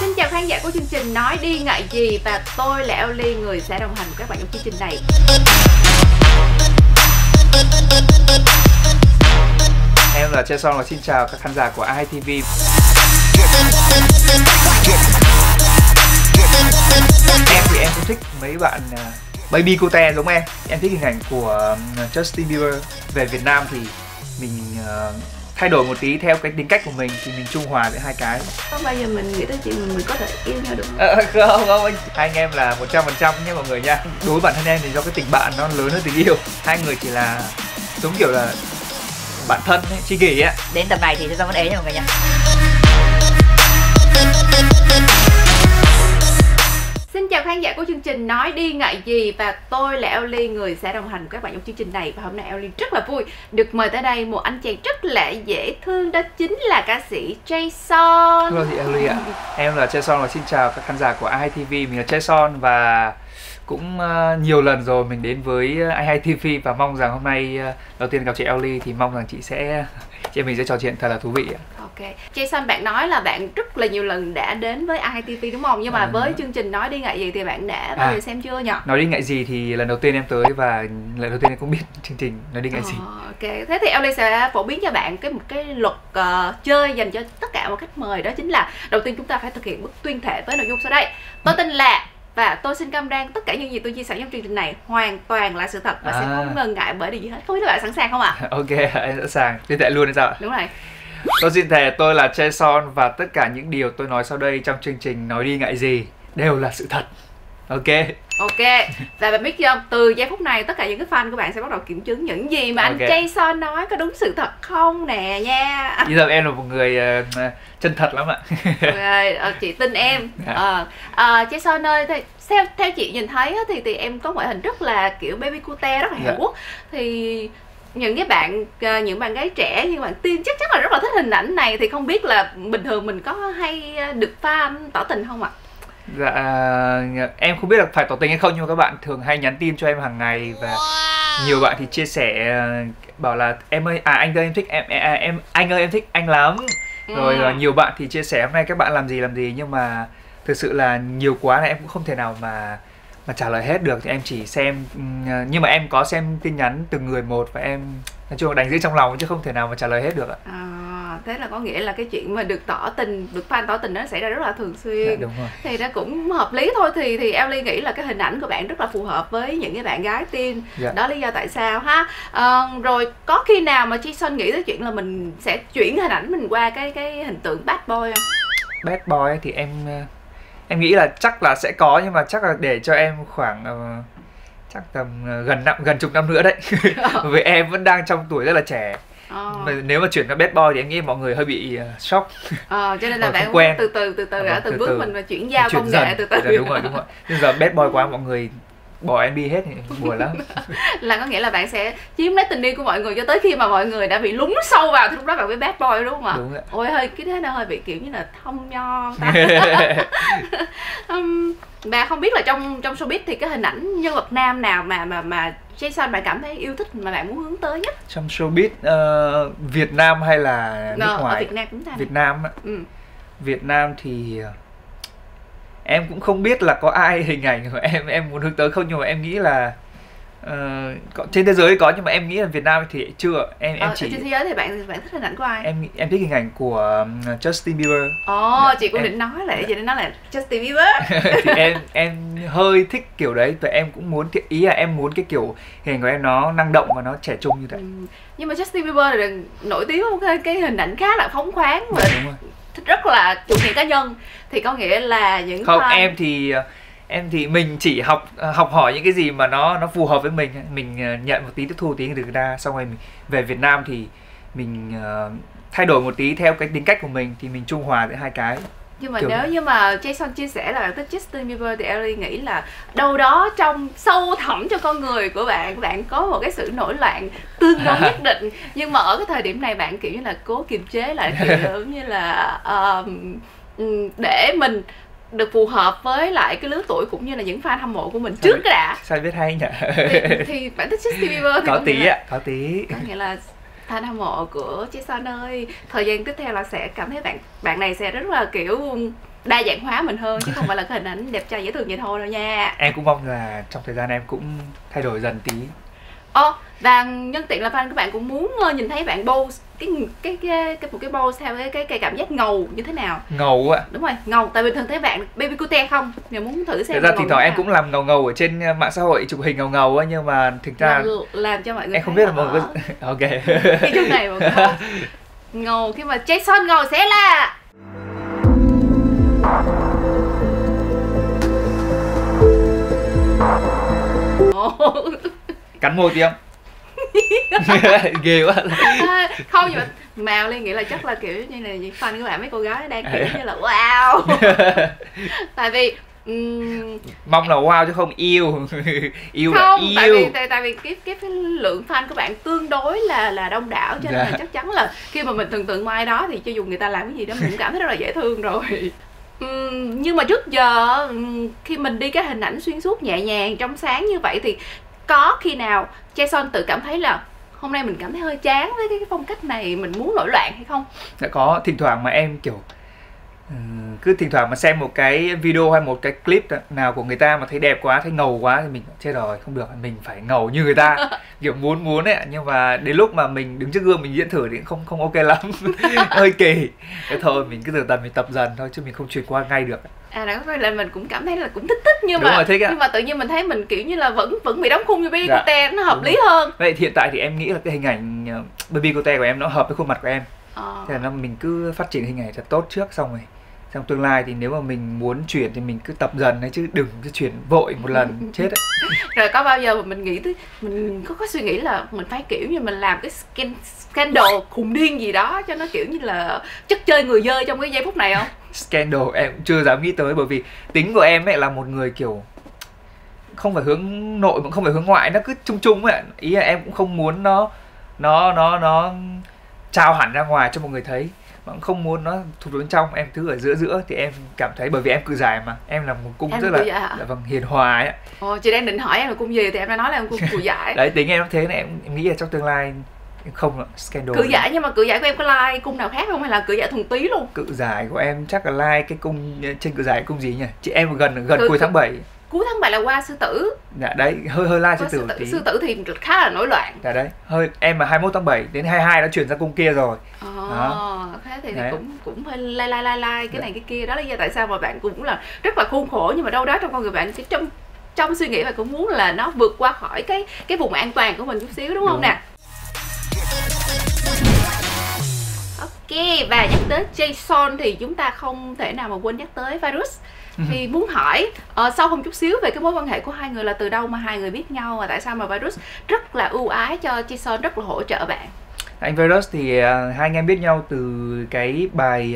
Xin chào khán giả của chương trình Nói đi ngại gì, và tôi là Elly, người sẽ đồng hành với các bạn trong chương trình này. Em là Jsol và xin chào các khán giả của iHay TV. Em thì em cũng thích mấy bạn baby cute giống em thích hình ảnh của Justin Bieber. Về Việt Nam thì mình thay đổi một tí theo cái tính cách của mình thì mình trung hòa giữa hai cái. Không bao giờ mình nghĩ tới chuyện mình có thể yêu nhau được không? Không anh. Hai anh em là 100% nha mọi người nha. Đối với bản thân em thì do cái tình bạn nó lớn hơn tình yêu. Hai người chỉ là giống kiểu là bạn thân, tri kỷ ấy. Đến tập này thì sẽ vẫn ế nha mọi người nha. Xin chào khán giả của chương trình Nói đi ngại gì, và tôi là Elly, người sẽ đồng hành với các bạn trong chương trình này. Và hôm nay Elly rất là vui được mời tới đây một anh chàng rất là dễ thương, đó chính là ca sĩ Jsol. Hello chị Elly ạ. Em là Jsol và xin chào các khán giả của iHay TV. Mình là Jsol và cũng nhiều lần rồi mình đến với iHay TV, và mong rằng hôm nay đầu tiên gặp chị Elly thì mong rằng chị em mình sẽ trò chuyện thật là thú vị ạ. Ok. Jsol, bạn nói là bạn rất là nhiều lần đã đến với iHay TV đúng không? Nhưng mà với chương trình Nói đi ngại gì thì bạn đã bao giờ xem chưa nhỉ? Nói đi ngại gì thì lần đầu tiên em tới, và lần đầu tiên em cũng biết chương trình Nói đi ngại gì. Ok. Thế thì Elly sẽ phổ biến cho bạn một cái luật chơi dành cho tất cả các khách mời, đó chính là đầu tiên chúng ta phải thực hiện bước tuyên thệ với nội dung sau đây. Tôi tên là, và tôi xin cam đoan tất cả những gì tôi chia sẻ trong chương trình này hoàn toàn là sự thật và sẽ không ngần ngại bởi điều gì hết. Không biết các bạn sẵn sàng không ạ? Ok, em sẵn sàng. Tuyên thệ luôn hay sao? Đúng rồi. Tôi xin thề tôi là Jsol và tất cả những điều tôi nói sau đây trong chương trình Nói đi ngại gì đều là sự thật. Ok. Ok. Và bạn biết không, từ giây phút này tất cả những cái fan của bạn sẽ bắt đầu kiểm chứng những gì mà anh Jsol nói có đúng sự thật không nè nha. Bây giờ em là một người chân thật lắm ạ. Chị tin em. Jsol ơi, theo chị nhìn thấy thì em có ngoại hình rất là kiểu baby cute, rất là Hàn Quốc. Thì những bạn gái trẻ, những bạn teen chắc là rất là thích hình ảnh này, thì không biết là bình thường mình có hay được fan tỏ tình không ạ? Dạ, em không biết là phải tỏ tình hay không, nhưng mà các bạn thường hay nhắn tin cho em hàng ngày, và nhiều bạn thì chia sẻ bảo là em ơi, anh ơi em thích em anh ơi em thích anh lắm. Rồi nhiều bạn thì chia sẻ hôm nay các bạn làm gì, nhưng mà thực sự là nhiều quá là em cũng không thể nào mà trả lời hết được, thì em chỉ xem, nhưng mà em có xem tin nhắn từng người một, và em nói chung là đánh giữ trong lòng chứ không thể nào mà trả lời hết được ạ. Thế là có nghĩa là cái chuyện mà được tỏ tình, được fan tỏ tình nó xảy ra rất là thường xuyên. Đúng rồi. Thì nó cũng hợp lý thôi. Thì Elly nghĩ là cái hình ảnh của bạn rất là phù hợp với những cái bạn gái teen. Đó lý do tại sao ha. Rồi có khi nào mà Jsol nghĩ tới chuyện là mình sẽ chuyển hình ảnh mình qua cái hình tượng bad boy không? Bad boy thì em nghĩ là chắc là sẽ có, nhưng mà chắc là để cho em khoảng chắc tầm gần chục năm nữa đấy. Vì em vẫn đang trong tuổi rất là trẻ. Nếu mà chuyển qua bad boy thì em nghĩ mọi người hơi bị shock. Cho nên là bạn quen từ từ đã từng bước mình mà chuyển giao công nghệ từ từ. Đúng rồi. Nhưng giờ bad boy quá mọi người bỏ em đi hết thì buồn lắm. Là có nghĩa là bạn sẽ chiếm lấy tình yêu của mọi người cho tới khi mà mọi người đã bị lún sâu vào thì lúc đó bạn mới bad boy đúng không ạ? Đúng ạ. Ôi hơi cái thế nó hơi bị kiểu như là thông nho ta. Mà không biết là trong showbiz thì cái hình ảnh nhân vật nam nào mà Jsol bạn cảm thấy yêu thích mà bạn muốn hướng tới nhất? Trong showbiz Việt Nam hay là nước ngoài? Ở Việt Nam chúng ta. Việt Nam ạ. Việt Nam thì em cũng không biết là có ai hình ảnh của em muốn hướng tới không, nhưng mà em nghĩ là trên thế giới có, nhưng mà em nghĩ là Việt Nam thì chưa. Em chỉ trên thế giới thì bạn thích hình ảnh của ai? Em thích hình ảnh của Justin Bieber. Chị cũng định nói lại, chị định nói là Justin Bieber. Thì em hơi thích kiểu đấy, và em cũng muốn ý là em muốn cái kiểu hình ảnh của em nó năng động và nó trẻ trung như thế. Nhưng mà Justin Bieber là nổi tiếng không, cái hình ảnh khá là phóng khoáng mà. Đúng rồi. Rất là chủ nghĩa cá nhân, thì có nghĩa là những không fan... em thì mình chỉ học hỏi những cái gì mà nó phù hợp với mình nhận một tí, tiếp thu tí từ người ta, xong rồi mình về Việt Nam thì mình thay đổi một tí theo cái tính cách của mình thì mình trung hòa giữa hai cái. Nhưng mà nếu như mà Jsol chia sẻ là bạn thích Justin Bieber thì Elly nghĩ là đâu đó trong sâu thẳm cho con người của bạn có một cái sự nổi loạn tương đối nhất định, nhưng mà ở cái thời điểm này bạn kiểu như là cố kiềm chế lại, kiểu như là để mình được phù hợp với lại cái lứa tuổi cũng như là những fan hâm mộ của mình sao trước biết, đã. Sao biết hay nhỉ? Thì bạn thích Justin Bieber thì có tí ạ, có nghĩa là fan hâm mộ của Jsol ơi, thời gian tiếp theo là sẽ cảm thấy bạn này sẽ rất là kiểu đa dạng hóa mình hơn chứ không phải là cái hình ảnh đẹp trai dễ thương vậy thôi đâu nha. Em cũng mong là trong thời gian em cũng thay đổi dần tí. Và nhân tiện là fan các bạn cũng muốn nhìn thấy bạn pose một cái pose theo cái cảm giác ngầu như thế nào. Ngầu ạ? Đúng rồi, ngầu. Tại bình thường thấy bạn baby cute không? Mình muốn thử xem. Thực ra thì thỉnh thoảng em cũng làm ngầu ngầu ở trên mạng xã hội, chụp hình ngầu ngầu á, nhưng mà thực ra làm cho mọi người em không biết là mọi người ok. Cái chương này mọi người ngầu khi mà Jsol ngầu sẽ là cắn môi tí không? Ghê quá. Không, nhưng mà màu lên nghĩ là chắc là kiểu như này fan của bạn mấy cô gái đang kiểu như là wow. Tại vì mong là wow chứ không yêu. Yêu không, là yêu. Tại vì cái lượng fan của bạn tương đối là đông đảo cho nên là chắc chắn là khi mà mình tưởng tượng ngoài đó thì cho dù người ta làm cái gì đó mình cũng cảm thấy rất là dễ thương rồi. Nhưng mà trước giờ khi mình đi cái hình ảnh xuyên suốt nhẹ nhàng trong sáng như vậy thì có khi nào Jsol tự cảm thấy là hôm nay mình cảm thấy hơi chán với cái phong cách này, mình muốn nổi loạn hay không? Đã có, thỉnh thoảng mà em kiểu cứ thỉnh thoảng mà xem một cái video hay một cái clip nào của người ta mà thấy đẹp quá, thấy ngầu quá thì mình chết rồi, không được, mình phải ngầu như người ta. Kiểu muốn ấy, nhưng mà đến lúc mà mình đứng trước gương mình diễn thử thì không ok lắm. Hơi kỳ. Thế thôi mình cứ từ từ mình tập dần thôi chứ mình không chuyển qua ngay được. À, đó là mình cũng cảm thấy là cũng thích nhưng đúng mà rồi, thích nhưng mà tự nhiên mình thấy mình kiểu như là vẫn bị đóng khung như baby cote, nó hợp lý rồi. Hơn. Vậy hiện tại thì em nghĩ là cái hình ảnh baby cote của em nó hợp với khuôn mặt của em. Thế là mình cứ phát triển hình ảnh thật tốt trước xong rồi. Trong tương lai thì nếu mà mình muốn chuyển thì mình cứ tập dần đấy chứ đừng cứ chuyển vội một lần chết ấy. Rồi có bao giờ mà mình nghĩ tới mình có suy nghĩ là mình phải kiểu như mình làm cái scandal khùng điên gì đó cho nó kiểu như là chất chơi người dơ trong cái giây phút này không? Scandal em cũng chưa dám nghĩ tới, bởi vì tính của em ấy là một người kiểu không phải hướng nội cũng không phải hướng ngoại, nó cứ chung chung ấy. Ý là em cũng không muốn nó trao hẳn ra ngoài cho mọi người thấy, không muốn nó thụt đến trong, em cứ ở giữa thì em cảm thấy, bởi vì em cự giải mà, em là một cung rất là hiền hòa ấy. Chị đang định hỏi em là cung gì thì em đã nói là em cung cự giải. Đấy, tính em thế này, em nghĩ là trong tương lai không là scandal. Cự giải, nhưng mà cự giải của em có like cung nào khác không hay là cự giải thuần túy luôn? Cự giải của em chắc là like cái cung trên cự giải cung gì nhỉ? Chị em gần cuối tháng 7. Cuối tháng 7 là qua sư tử. Dạ đấy, hơi like sư tử. Sư tử thì khá là nổi loạn. Dạ đấy, hơi em mà 21 tháng 7 đến 22 đã chuyển ra cung kia rồi. Thế thì cũng hơi like cái này cái kia, đó là do tại sao mà bạn cũng là rất là khôn khổ nhưng mà đâu đó trong con người bạn sẽ trong suy nghĩ và cũng muốn là nó vượt qua khỏi cái vùng an toàn của mình chút xíu, đúng không nè? Ok, và nhắc tới Jsol thì chúng ta không thể nào mà quên nhắc tới Virus. Thì muốn hỏi sâu hơn chút xíu về cái mối quan hệ của hai người, là từ đâu mà hai người biết nhau và tại sao mà Virus rất là ưu ái cho Jsol, rất là hỗ trợ bạn? Anh Virus thì hai anh em biết nhau từ cái bài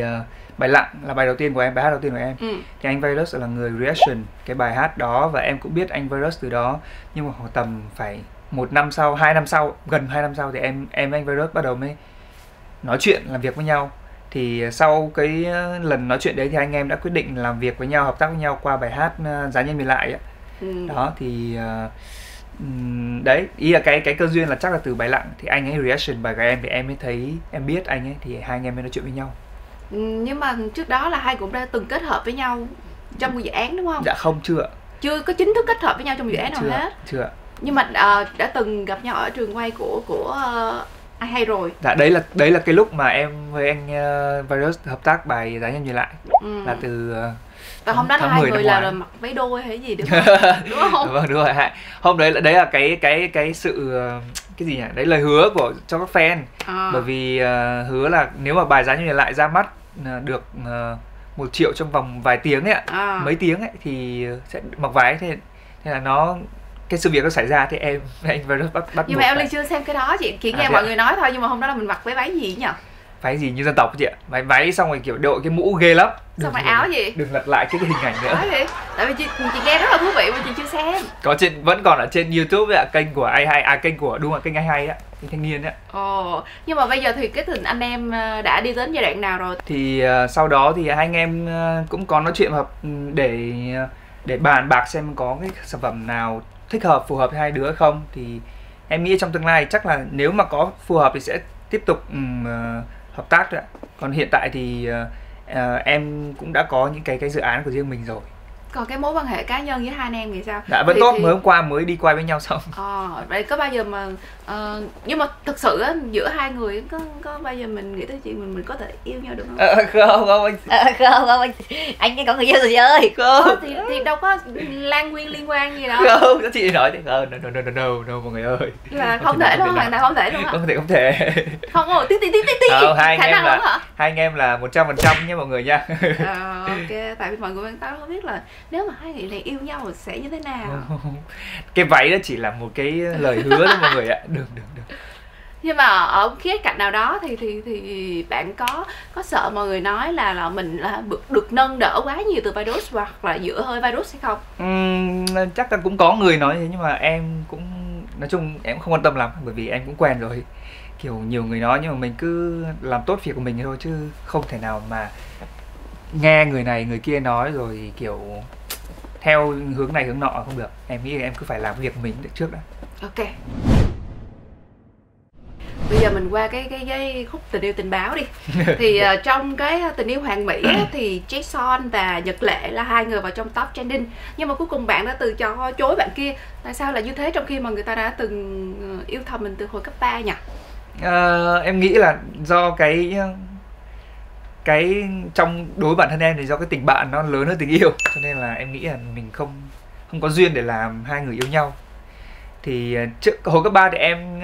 Lặng là bài đầu tiên của em, bài hát đầu tiên của em. Thì anh Virus là người reaction cái bài hát đó và em cũng biết anh Virus từ đó, nhưng mà khoảng tầm phải một năm sau, gần 2 năm sau thì em với anh Virus bắt đầu mới nói chuyện làm việc với nhau. Thì sau cái lần nói chuyện đấy thì anh em đã quyết định làm việc với nhau, hợp tác với nhau qua bài hát Giá Nhân Mình Lại ấy. Đó thì đấy, ý là cái cơ duyên là chắc là từ bài Lặng thì anh ấy reaction bài của em thì em mới thấy, em biết anh ấy thì hai anh em mới nói chuyện với nhau. Nhưng mà trước đó là hai cũng đã từng kết hợp với nhau trong một dự án đúng không? Dạ không, chưa có chính thức kết hợp với nhau trong dự án nào hết. Chưa. Nhưng mà đã từng gặp nhau ở trường quay của iHay rồi. Dạ đấy là cái lúc mà em với anh Virus hợp tác bài Giá Nhân Nhìn Lại. Là từ và hôm đó là hai người là mặc váy đôi hay gì đúng không? Đúng không? Vâng, đúng rồi. Hôm đấy là cái sự cái gì nhỉ? Đấy lời hứa của cho các fan. Bởi vì hứa là nếu mà bài Giá Nhân Nhìn Lại ra mắt được 1 triệu trong vòng vài tiếng ấy ạ, mấy tiếng ấy thì sẽ mặc váy, thế là nó cái sự việc nó xảy ra thì anh Virus bắt nhưng mà em lại chưa xem cái đó chị, chỉ nghe mọi người nói thôi, nhưng mà hôm đó là mình mặc váy gì nhỉ? Váy gì như dân tộc chị ạ, váy xong rồi kiểu đội cái mũ ghê lắm, xong rồi áo gì đừng lật lại cái hình ảnh nữa. Tại vì chị nghe rất là thú vị mà chị chưa xem. Có trên, vẫn còn ở trên YouTube ạ, kênh của iHay, kênh của đúng rồi, kênh iHay á, kênh Thanh Niên á. Nhưng mà bây giờ thì cái tình anh em đã đi đến giai đoạn nào rồi? Thì sau đó thì hai anh em cũng có nói chuyện hợp để bàn bạc xem có cái sản phẩm nào thích hợp, phù hợp với hai đứa không. Thì em nghĩ trong tương lai chắc là nếu mà có phù hợp thì sẽ tiếp tục hợp tác thôi ạ. Còn hiện tại thì em cũng đã có những cái dự án của riêng mình rồi. Còn cái mối quan hệ cá nhân với hai anh em thì sao? Dạ vẫn tốt, mới hôm qua mới đi qua với nhau xong. Vậy có bao giờ mà nhưng mà thực sự á, giữa hai người có bao giờ mình nghĩ tới chuyện mình có thể yêu nhau được không? Không, anh có người yêu rồi chị ơi. Không thì đâu có lan nguyên liên quan gì đâu. Không, chị nói thì no mọi người ơi. Là không thể luôn, hoàn toàn không thể luôn. Không thể. Không rồi, tí. Hai anh em là 100% nha mọi người nha. Ok, tại vì mọi người tao không biết là nếu mà hai người này yêu nhau thì sẽ như thế nào. Cái váy đó chỉ là một cái lời hứa đó mọi người ạ. Được. Nhưng mà ở khía cạnh nào đó thì bạn có sợ mọi người nói là mình là được nâng đỡ quá nhiều từ virus hoặc là dựa hơi virus hay không? Chắc là cũng có người nói thế, nhưng mà em cũng nói chung em không quan tâm lắm, bởi vì em cũng quen rồi. Kiểu nhiều người nói, nhưng mà mình cứ làm tốt việc của mình thôi, chứ không thể nào mà nghe người này người kia nói rồi kiểu theo hướng này hướng nọ không được. Em nghĩ em cứ phải làm việc mình trước đã. Ok. Bây giờ mình qua cái khúc tình yêu tình báo đi. Thì trong cái Tình yêu hoàn mỹ ấy, thì Jason và Nhật Lệ là hai người vào trong top trending. Nhưng mà cuối cùng bạn đã chối bạn kia. Tại sao là như thế trong khi mà người ta đã từng yêu thầm mình từ hồi cấp 3 nhỉ? Em nghĩ là do cái trong đối với bản thân em thì do cái tình bạn nó lớn hơn tình yêu, cho nên là em nghĩ là mình không có duyên để làm hai người yêu nhau. Thì trước hồi cấp 3 thì em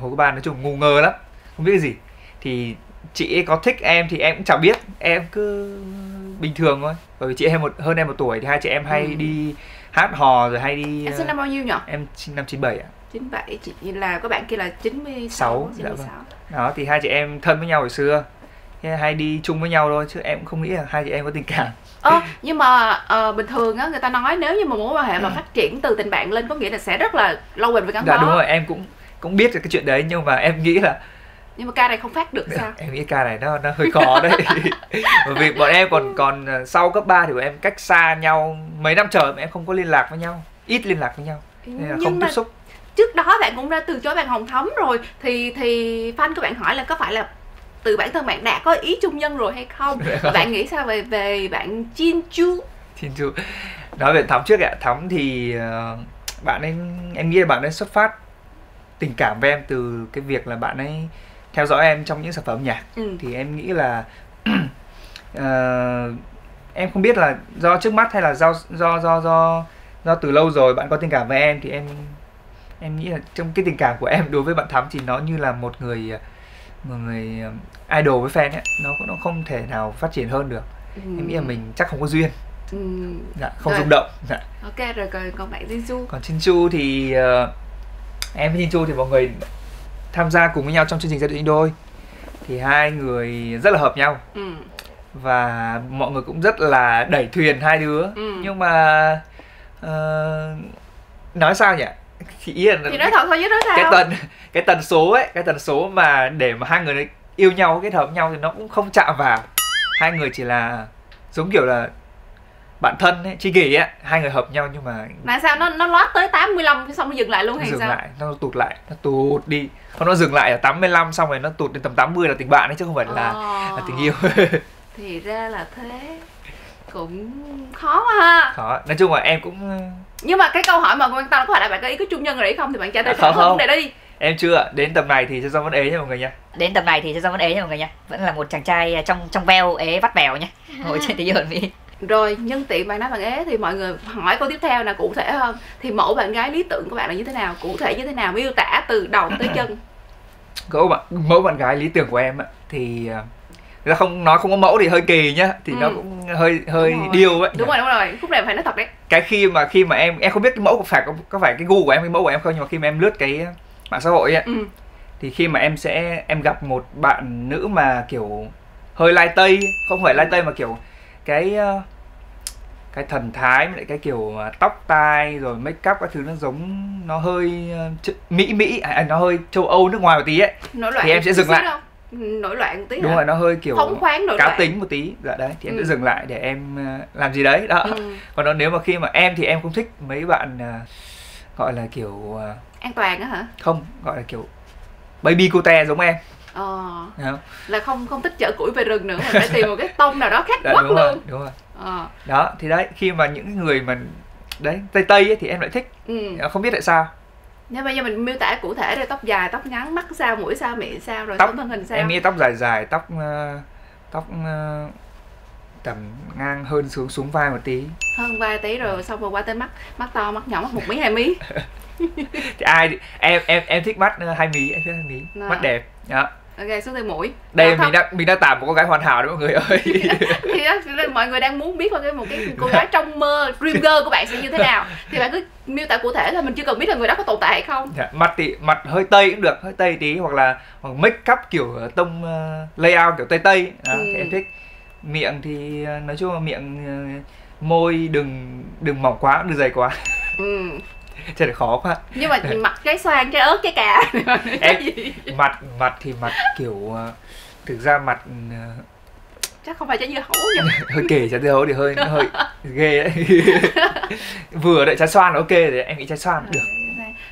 hồi cấp 3 nói chung ngu ngơ lắm, không biết cái gì. Thì chị ấy có thích em thì em cũng chả biết, em cứ bình thường thôi. Bởi vì chị em hơn em 1 tuổi thì hai chị em hay đi hát hò rồi hay đi. Em sinh năm bao nhiêu nhỉ? Em sinh năm 97 ạ. 97, chị là các bạn kia là 96. 96. Đó thì hai chị em thân với nhau hồi xưa, hay đi chung với nhau thôi, chứ em cũng không nghĩ là hai chị em có tình cảm. Nhưng mà bình thường á, người ta nói nếu như mà mối quan hệ mà phát triển từ tình bạn lên có nghĩa là sẽ rất là lâu bền và gắn bó. Đúng rồi, em cũng biết được cái chuyện đấy, nhưng mà em nghĩ là nhưng mà ca này không phát được sao? Em nghĩ ca này nó hơi khó đấy. Bởi vì bọn em còn sau cấp 3 thì bọn em cách xa nhau mấy năm trời, em không có liên lạc với nhau, ít liên lạc với nhau nên là không tiếp xúc. Trước đó bạn cũng đã từ chối bạn Hồng Thấm rồi, thì fan của bạn hỏi là có phải là từ bản thân bạn đã có ý chung nhân rồi hay không? Bạn nghĩ sao về bạn Chin Chu? Nói về Thắm trước ạ. Thắm thì bạn ấy, em nghĩ là bạn ấy xuất phát tình cảm với em từ cái việc là bạn ấy theo dõi em trong những sản phẩm nhạc. Thì em nghĩ là em không biết là do trước mắt hay là do từ lâu rồi bạn có tình cảm với em. Thì em nghĩ là trong cái tình cảm của em đối với bạn Thắm thì nó như là một người idol với fan ấy, nó không thể nào phát triển hơn được. Em nghĩ là mình chắc không có duyên. Dạ, không rung động. Dạ. Ok rồi, còn bạn Jinju. Còn Jinju thì em với Jinju thì mọi người tham gia cùng với nhau trong chương trình Gia đình đôi. Thì hai người rất là hợp nhau. Và mọi người cũng rất là đẩy thuyền hai đứa. Nhưng mà nói sao nhỉ? Thì nói thật thôi chứ nói sao. Cái tần số mà để mà hai người yêu nhau, kết hợp nhau thì nó cũng không chạm vào. Hai người chỉ là giống kiểu là bạn thân ấy, tri kỷ ấy, hai người hợp nhau nhưng mà là sao nó lót tới 85 xong nó dừng lại luôn hay sao? Nó tụt đi. Không, nó dừng lại ở 85 xong rồi nó tụt đến tầm 80 là tình bạn ấy chứ không phải là tình yêu. Thì ra là thế. Cũng khó quá ha. Khó. Nói chung là em cũng. Nhưng mà cái câu hỏi mà quan tâm có phải là bạn có ý có chung nhân rồi hay không thì bạn trả lời thẳng thắn để đi. Em chưa. Đến tầm này thì Jsol vẫn ế nha mọi người nha. Vẫn là một chàng trai trong veo ế vắt bèo nha. Ngồi trên Tình yêu hoàn mỹ. Rồi nhân tiện bạn nói bạn ế thì mọi người hỏi câu tiếp theo là cụ thể hơn. Thì mẫu bạn gái lý tưởng của bạn là như thế nào? Cụ thể như thế nào? Miêu tả từ đầu tới chân. Mẫu bạn gái lý tưởng của em thì nó không có mẫu thì hơi kỳ nhá, thì nó cũng hơi điêu ấy. Đúng rồi, khúc này phải nói thật đấy. Cái khi mà em không biết cái mẫu có phải cái gu của em, cái mẫu của em không, nhưng mà khi mà em lướt cái mạng xã hội ấy, thì khi mà em gặp một bạn nữ mà kiểu hơi lai tây, không phải lai tây mà kiểu cái thần thái với lại cái kiểu tóc tai rồi make up các thứ nó giống, nó hơi nó hơi châu Âu nước ngoài một tí ấy, thì em sẽ dừng lại. Nổi loạn một tí. Đúng hả? Rồi nó hơi kiểu phóng khoáng, nổi cá loạn, tính một tí. Dạ đấy, thì em sẽ dừng lại để em làm gì đấy đó. Còn nếu mà khi mà em thì em không thích mấy bạn gọi là kiểu an toàn á hả? Không, gọi là kiểu baby cute giống em. Là không thích chở củi về rừng nữa, mình phải tìm một cái tông nào đó khác quắc luôn. Đúng rồi. Đó, thì đấy, khi mà những người mình đấy tây tây ấy, thì em lại thích, không biết tại sao. Nếu bây giờ mình miêu tả cụ thể rồi, tóc dài, tóc ngắn, mắt sao, mũi sao, miệng sao, rồi thân hình sao? Em nghĩ tóc dài dài, tóc tầm ngang hơn xuống vai một tí. Hơn vai tí rồi xong rồi qua tới mắt, mắt to, mắt nhỏ, mắt một mí, hai mí. Thì em thích mắt hai mí, em thích hai mí. Đó. Mắt đẹp. Đó. Ok, xuống tới mũi. Đây mình đang tả một cô gái hoàn hảo đó mọi người ơi. Thì đó, mọi người đang muốn biết là một cái cô gái trong mơ, dream girl của bạn sẽ như thế nào. Thì bạn cứ miêu tả cụ thể là mình chưa cần biết là người đó có tồn tại hay không. Dạ, mặt hơi tây cũng được, hơi tây tí hoặc make up kiểu tông layout kiểu tây tây. Đó, thì em thích. Miệng thì nói chung là miệng môi đừng mỏng quá, đừng dày quá. Trời khó quá. Nhưng mà mặt trái xoan, trái ớt, trái cà. Em, mặt kiểu thực ra mặt chắc không phải trái dưa hấu nhỉ. Hơi kể trái dưa hấu thì hơi ghê đấy. Vừa đợi trái xoan là ok rồi, em nghĩ trái xoan được.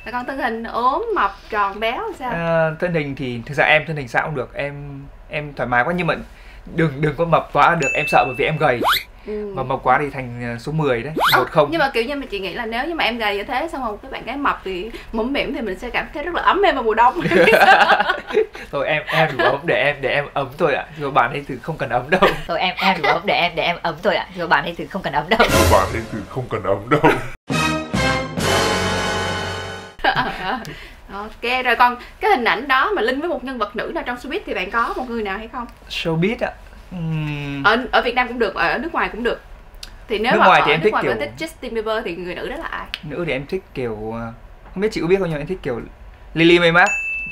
Là con thân hình ốm, mập, tròn, béo sao? Thân hình thì thực ra em thân hình sao cũng được, em thoải mái quá, nhưng mà đừng có mập quá được, em sợ bởi vì em gầy. Mà mập quá thì thành số 10 đấy, 10. Nhưng mà kiểu như mình chỉ nghĩ là nếu như mà em gầy như thế xong rồi các bạn gái mập thì mũm mỉm thì mình sẽ cảm thấy rất là ấm em vào mùa đông. Thôi em đủ ấm để em ấm thôi ạ. Rồi bạn ấy thì không cần ấm đâu. Thôi em đủ ấm để em ấm thôi ạ. Rồi bạn ấy thì không cần ấm đâu. Ok, rồi còn cái hình ảnh đó mà link với một nhân vật nữ nào trong showbiz thì bạn có một người nào hay không? Showbiz ạ? Ở Việt Nam cũng được, ở nước ngoài cũng được. Thì nếu mà ở nước ngoài em thích Justin Bieber thì người nữ đó là ai? Nữ thì em thích kiểu... không biết chị có biết không nhưng em thích kiểu Lily May Má.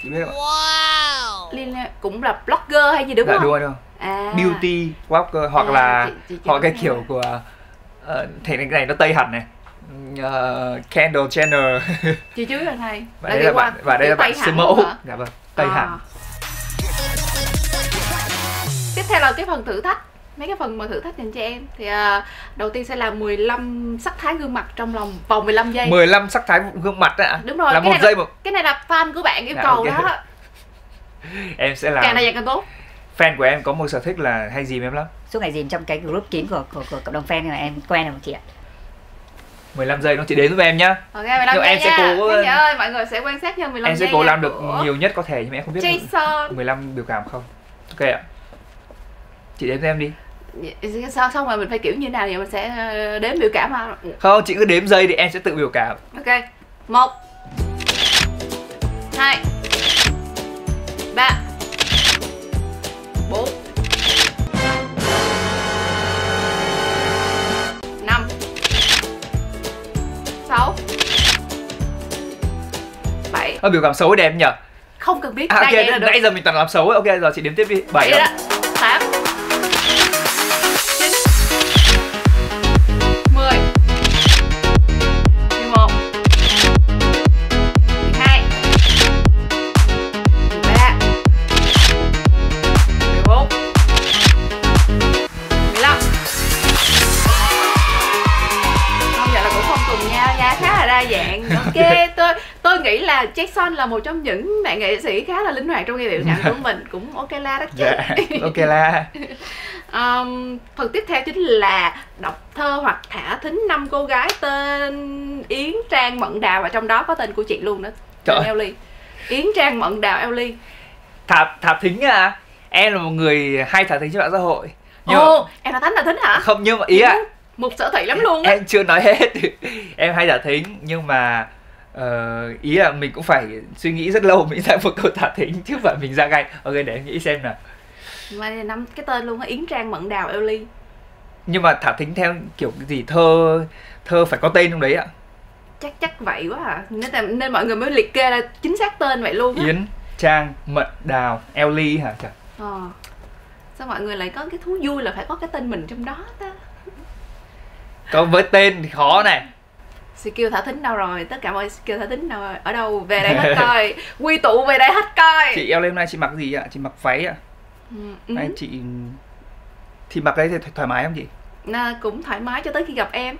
Chị biết không? Wow! Lily cũng là blogger hay gì đúng không? Dạ đúng rồi. Beauty blogger hoặc là họ cái kiểu của... thể này nó tây hẳn này. Candle channel. Chị chứ là thầy. Và đây là bạn sư mẫu. Dạ vâng, tây hẳn. Tiếp theo là cái phần thử thách. Mấy cái phần mà thử thách dành cho em thì đầu tiên sẽ là 15 sắc thái gương mặt trong lòng vòng 15 giây. 15 sắc thái gương mặt ạ? Đúng rồi, cái này là fan của bạn yêu cầu đó. Em sẽ làm. Càng này càng tốt. Fan của em có một sở thích là hay dìm em lắm. Suốt ngày dìm trong cái group kín của cộng đồng fan mà em quen rồi chị ạ. 15 giây nó chỉ đến với em nhá. Ok, 15 giây em nha. Sẽ cố... ơi, mọi người sẽ quan sát nhau 15 giây. Em sẽ cố làm được nhiều nhất có thể nhưng mà em không biết Jason 15 biểu cảm không. Ok ạ. Chị đếm em đi. Xong rồi mình phải kiểu như nào vậy, mình sẽ đếm biểu cảm mà. Không, chị cứ đếm giây thì em sẽ tự biểu cảm. Ok. 1 2 3 4. Biểu cảm xấu đẹp nhỉ? Không cần biết. Ok, nãy giờ mình toàn làm xấu ấy. Ok, giờ chị đếm tiếp đi. 7 8 9 10 11 12 13 14 15. Không, vậy là cũng không cùng nhau nha, khá là đa dạng. Ok, tôi nghĩ là Jackson là một trong những bạn nghệ sĩ khá là linh hoạt trong cái biểu cảm của mình. Cũng ok la đó chứ. Yeah, ok la. Phần tiếp theo chính là đọc thơ hoặc thả thính 5 cô gái tên Yến, Trang, Mận, Đào, và trong đó có tên của chị luôn nữa. Trời, Elly. Yến, Trang, Mận, Đào, Elly. Thả thính à? Em là một người hay thả thính trên mạng xã hội. Ồ, em thả thính hả? Không, nhưng mà ý ạ. Một sở thị lắm luôn á. Em chưa nói hết. Em hay thả thính nhưng mà ý là mình cũng phải suy nghĩ rất lâu mới ra một câu thả thính chứ phải mình ra ngay. Ok, để em nghĩ xem nào. Mà đây là 5 cái tên luôn á, Yến, Trang, Mận, Đào, Elly. Nhưng mà thả thính theo kiểu cái gì, thơ phải có tên trong đấy ạ? Chắc vậy quá à. Nên mọi người mới liệt kê ra chính xác tên vậy luôn á. Yến, Trang, Mận, Đào, Elly hả? Trời. Sao mọi người lại có cái thú vui là phải có cái tên mình trong đó ta. Còn với tên thì khó này. Skill thả thính đâu rồi? Tất cả mọi skill thả thính đâu rồi? Ở đâu? Về đây hết coi. Quy tụ về đây hết coi. Chị Elly hôm nay chị mặc gì ạ? Chị mặc váy ạ? Nay chị... thì mặc đấy thì thoải mái không chị? Cũng thoải mái cho tới khi gặp em.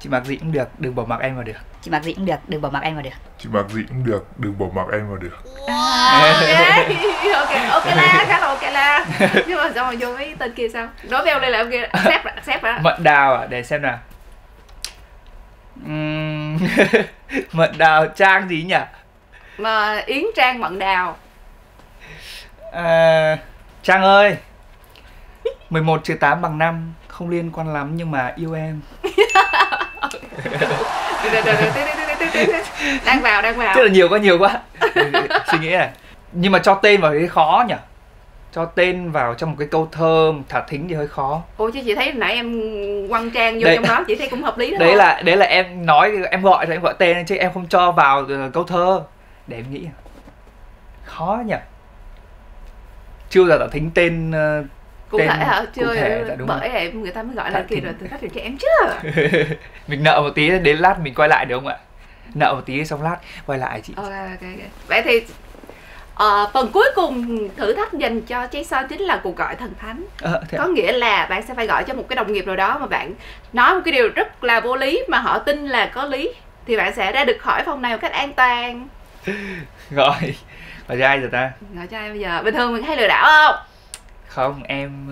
Chị mặc gì cũng được, đừng bỏ mặc em vào được. Chị mặc gì cũng được, đừng bỏ mặc em vào được. Chị mặc gì cũng được, đừng bỏ mặc em vào được. Ok là, khá là ok là. Nhưng mà sao mà vô mấy tên kia sao? Nói theo đây là ok, accept đó. Mận đào à, để xem nào. Mận đào Trang gì nhỉ? Mà Yến Trang Mận Đào. Trang ơi, 11/8 = 5, không liên quan lắm nhưng mà yêu em. Đang vào. Tức là nhiều quá. Suy nghĩ này. Nhưng mà cho tên vào thì khó nhỉ? Cho tên vào trong một cái câu thơ thả thính thì hơi khó. Ôi chứ chị thấy nãy em quăng Trang vô đấy, trong đó chị thấy cũng hợp lý đó. Đấy là em nói, em gọi tên chứ em không cho vào câu thơ. Để em nghĩ. Khó nhỉ? Chưa bao giờ thả thính tên cụ thể hả? Chưa, bởi vậy người ta mới gọi là kia rồi thử thách được cho em chứ. Mình nợ một tí, đến lát mình quay lại được không ạ? Nợ một tí xong lát quay lại chị. Ok. Vậy thì phần cuối cùng thử thách dành cho Jsol chính là cuộc gọi thần thánh. Có nghĩa là bạn sẽ phải gọi cho một cái đồng nghiệp nào đó mà bạn nói một cái điều rất là vô lý mà họ tin là có lý, thì bạn sẽ ra được khỏi phòng này một cách an toàn. Gọi cho ai giờ ta? Gọi cho ai bây giờ? Bình thường mình hay lừa đảo không? Không, em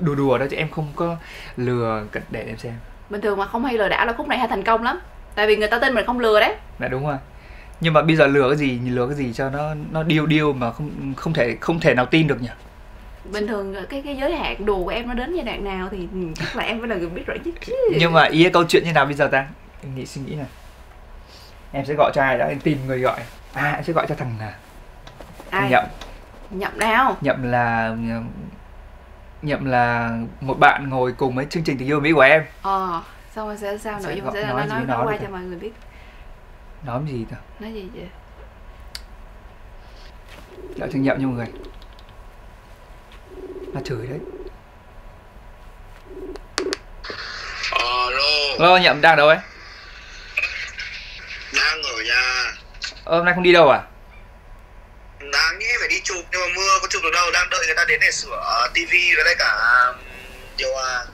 đùa đó chứ em không có lừa. Để em xem. Bình thường mà không hay lừa đảo là khúc này hay thành công lắm. Tại vì người ta tin mình không lừa đấy. Dạ đúng rồi. Nhưng mà bây giờ lừa cái gì cho nó điêu mà không thể nào tin được nhỉ? Bình thường cái giới hạn đùa của em nó đến giai đoạn nào thì chắc là em phải là người biết rõ nhất chứ. Nhưng mà ý câu chuyện như nào bây giờ ta? Em suy nghĩ này. Em sẽ gọi cho ai đó, em tìm người gọi. Em sẽ gọi cho thằng Nhậm. Nhậm nào? Nhậm là một bạn ngồi cùng với chương trình Tình yêu hoàn mỹ của em. Xong rồi sẽ sao nội dung sẽ nói qua cho mọi người biết. Nói gì ta? Nói gì vậy? Gọi thằng Nhậm nha mọi người. Nó chửi đấy. Alo Nhậm đang đâu ấy? Đang ở nhà. Hôm nay không đi đâu à? Đáng nghĩ phải đi chụp nhưng mà mưa có chụp được đâu, đang đợi người ta đến để sửa tivi với lại cả điều hòa.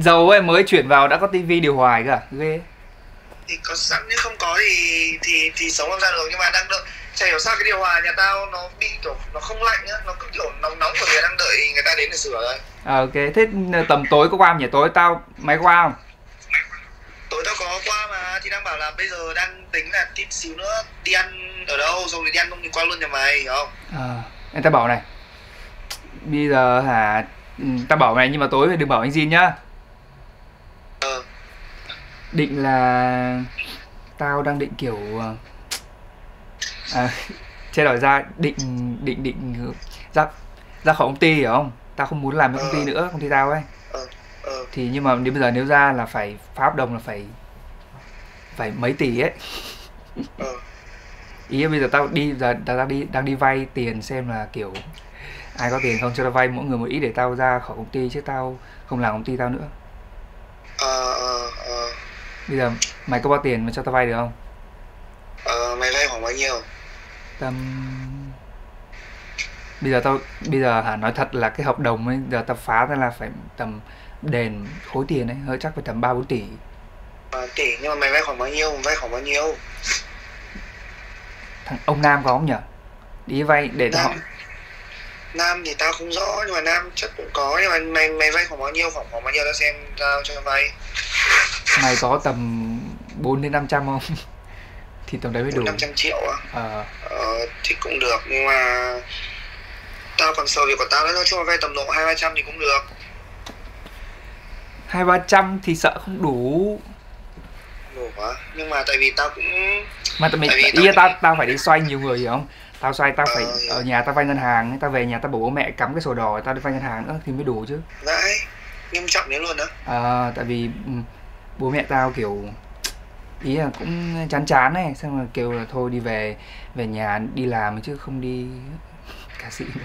Dầu ấy mới chuyển vào đã có tivi điều hòa cả, ghê. Thì có sẵn nếu không có thì sống không ra được, nhưng mà đang đợi. Chả hiểu sao cái điều hòa nhà tao nó bị kiểu nó không lạnh nhá, nó cứ kiểu nóng của người đang đợi người ta đến để sửa rồi. Ok, thế tầm tối có qua không nhỉ? Tối tao máy qua không? Tối tao có qua mà, thì đang bảo là bây giờ đang tính là tí xíu nữa đi ăn ở đâu, xong rồi đi ăn không thì qua luôn nhà mày, hiểu không? Em ta bảo này. Bây giờ hả, ta bảo mày nhưng mà tối đừng bảo anh Jin nhá. Định là tao đang định kiểu chết rồi, ra định ra khỏi công ty, hiểu không? Tao không muốn làm với công ty nữa, công ty tao ấy. Thì nhưng mà đến bây giờ nếu ra là phải phá hợp đồng là phải mấy tỷ ấy. Ý là bây giờ tao đang đi vay tiền xem là kiểu ai có tiền không cho tao vay mỗi người một ít để tao ra khỏi công ty, chứ tao không làm công ty tao nữa. Bây giờ mày có bao tiền mà cho tao vay được không? Mày vay khoảng bao nhiêu? Tầm bây giờ hả, nói thật là cái hợp đồng ấy giờ tao phá ra là phải tầm đền khối tiền ấy, hơi chắc phải tầm 3-4 tỷ. Tỷ, nhưng mà mày vay khoảng bao nhiêu? Thằng ông Nam có không nhỉ? Đi vay để Nam. Nam thì tao không rõ nhưng mà Nam chắc cũng có, nhưng mà mày vay khoảng bao nhiêu? Khoảng bao nhiêu tao xem tao cho vay. Mày có tầm 400 đến 500 không? Thì tầm đấy mới đủ. 500 triệu à? Thì cũng được, nhưng mà tao còn sợ việc của tao nữa, nói chung là vay tầm độ 200-300 thì cũng được. 200-300 thì sợ không đủ. Quá. Nhưng mà tại vì tao cũng tao phải đi xoay nhiều người, hiểu không? Tao xoay, tao phải ở nhà tao vay ngân hàng, tao về nhà tao bảo bố mẹ cắm cái sổ đỏ tao đi vay ngân hàng nữa thì mới đủ chứ. Đấy, nghiêm trọng đến luôn đó. Tại vì bố mẹ tao kiểu ý là cũng chán này, xong rồi kêu là thôi đi về nhà đi làm chứ không đi ca sĩ nữa.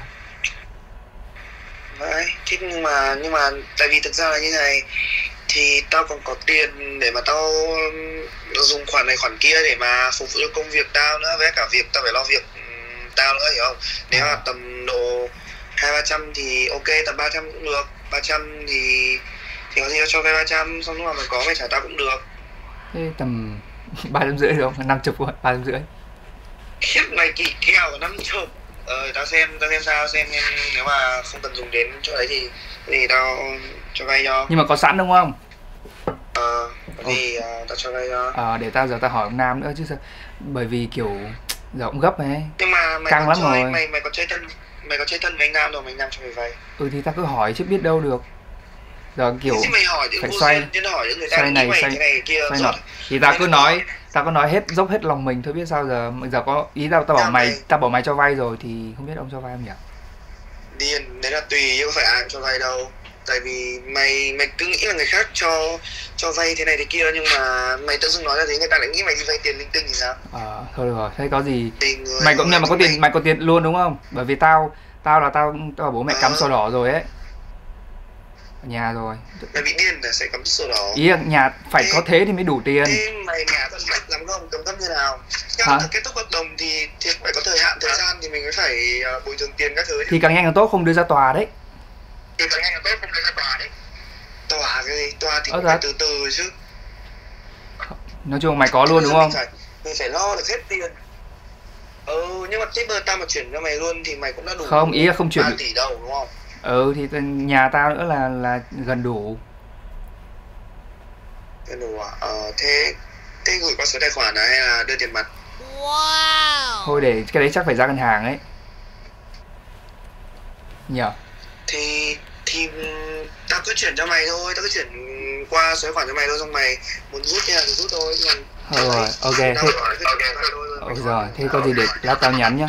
Đấy, thế nhưng mà tại vì thực ra là như này thì tao còn có tiền để mà tao dùng khoản này khoản kia để mà phục vụ cho công việc tao nữa, với cả việc tao phải lo việc tao nữa, hiểu không? Nếu mà tầm độ 200-300 thì ok, tầm 300 cũng được. 300 thì có gì tao cho vay 300, xong lúc mà mày có mày trả tao cũng được. Thế tầm 3,5 rưỡi rồi, 5 chục rồi, 3,5 rưỡi. Khiếp mày kỳ kèo 5 chục. Tao xem sao, xem nếu mà không cần dùng đến chỗ đấy thì tao cho vay cho. Nhưng mà có sẵn đúng không? Thì tao cho vay cho. Để tao giờ tao hỏi ông Nam nữa chứ sao. Bởi vì kiểu giờ cũng gấp ấy. Nhưng mà mày căng lắm rồi. Mày có chơi thân, mày có chơi thân với anh Nam rồi, mày Nam cho mày vay. Ừ thì tao cứ hỏi chứ biết đâu được. Giờ kiểu mày hỏi phải xoay người ta xoay này xoay kia xoay. Thì tao cứ nói hết, dốc hết lòng mình thôi biết sao giờ. Giờ có ý tao bảo mày cho vay rồi thì không biết ông cho vay không nhỉ? Điên, đấy là tùy chứ không phải ai cho vay đâu. Tại vì mày cứ nghĩ là người khác cho vay thế này thế kia, nhưng mà mày tự dưng nói ra thế người ta lại nghĩ mày đi vay tiền linh tinh thì sao? Thôi được rồi, thế có gì mày cũng nhận mà có tiền, mày có tiền luôn đúng không? Bởi vì tao bố mẹ cắm sổ đỏ rồi ấy. Ở nhà rồi. Mày bị điên là sẽ cắm sổ đỏ. Ý nhà phải có thế thì mới đủ tiền. Thế mày nhà tao mệt lắm không? Cấm cấp như nào? Hả? Kết thúc hợp đồng thì phải có thời hạn, thời gian thì mình mới phải bồi thường tiền các thứ. Thì càng nhanh càng tốt, không đưa ra tòa đấy. Thì càng nhanh càng tốt, không đưa ra tòa đấy. Tòa cái gì? Tòa thì phải từ từ chứ. Nói chung mày có luôn đúng không? Mình phải lo được hết tiền. Ừ, nhưng mà cái bờ tao mà chuyển cho mày luôn thì mày cũng đã đủ. Không, ý là không chuyển 3 tỷ đâu đúng không? Ừ thì nhà tao nữa là gần đủ. Gần đủ à? Thế gửi qua số tài khoản hay là đưa tiền mặt? Wow. Thôi để cái đấy chắc phải ra ngân hàng ấy nhờ. Thì tao cứ chuyển cho mày thôi, tao cứ chuyển qua số tài khoản cho mày thôi, xong mày muốn rút thì rút thôi. Rồi ok thế rồi, thế có gì để lát tao nhắn nhá.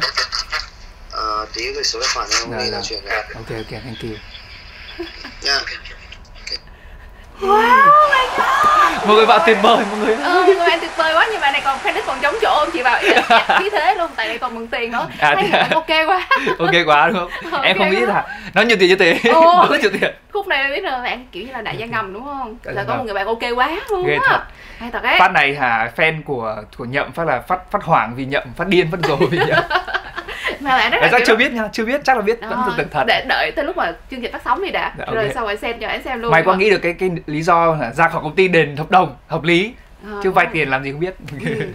Tí gửi số tài khoản không đi là chuyển ra. Ok, thank you. Nha. Wow, my god. Mọi người bạn tuyệt vời mọi người. Người bạn tuyệt vời quá, nhưng mà này còn credit còn trống chỗ, chị bảo ý thế luôn, tại này còn mượn tiền nữa. Ok quá. Ok quá đúng không? Em không biết là nó nhiều tiền như thế. Nó nhiều tiền. Khúc này em biết rồi, bạn kiểu như là đại gia ngầm đúng không? Là có một người bạn ok quá luôn á. Hay thật đấy. Phát này hả, fan của Nhậm phát là phát hoảng vì Nhậm, phát điên, phát rồ vì Nhậm. Mà rất là chắc chưa biết nha, chưa biết, chắc là biết vẫn thực thật. Để đợi tới lúc mà chương trình phát sóng thì đã. Dạ, rồi sau rồi xem cho anh xem luôn. Mày có nghĩ được cái lý do là ra khỏi công ty đền hợp đồng hợp lý. Chứ vay tiền làm gì không biết.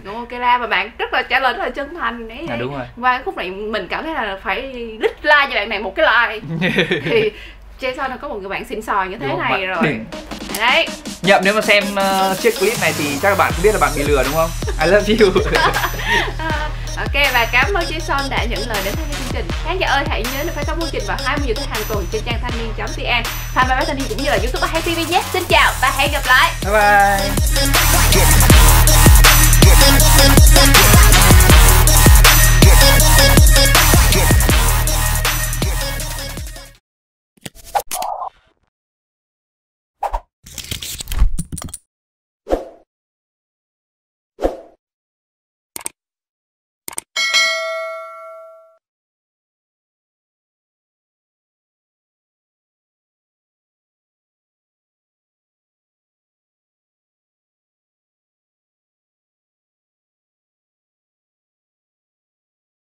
Đúng ok la, mà bạn rất là trả lời rất là chân thành đấy. Đúng rồi. Qua cái khúc này mình cảm thấy là phải lít like cho bạn này một cái like. Thì Jsol nó có một người bạn xịn sò như thế đúng này rồi. Đấy. Nhậm nếu mà xem chiếc clip này thì chắc là bạn cũng biết là bạn bị lừa đúng không? I love you. Ok, và cảm ơn Jsol đã nhận lời đến tham gia chương trình. Khán giả ơi hãy nhớ là phải có chương trình vào 20 giờ hàng tuần trên trang thanhnien.vn, fanpage Báo Thanh Niên cũng như là YouTube iHay TV nhé. Xin chào và hẹn gặp lại. Bye bye.